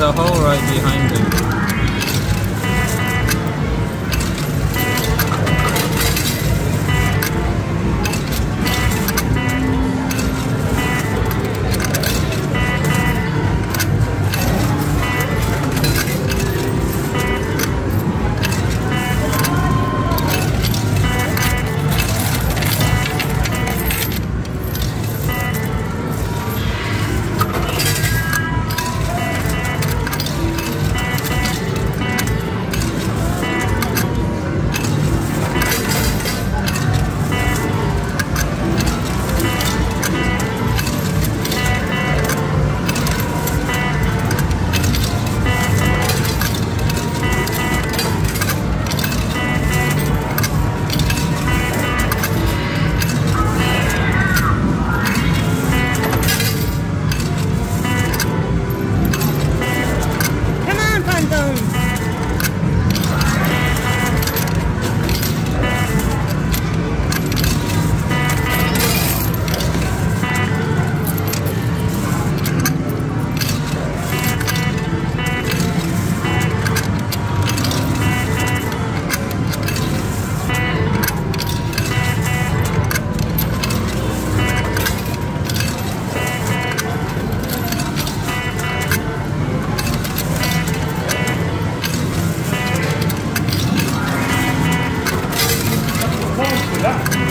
There's a hole right behind him. That.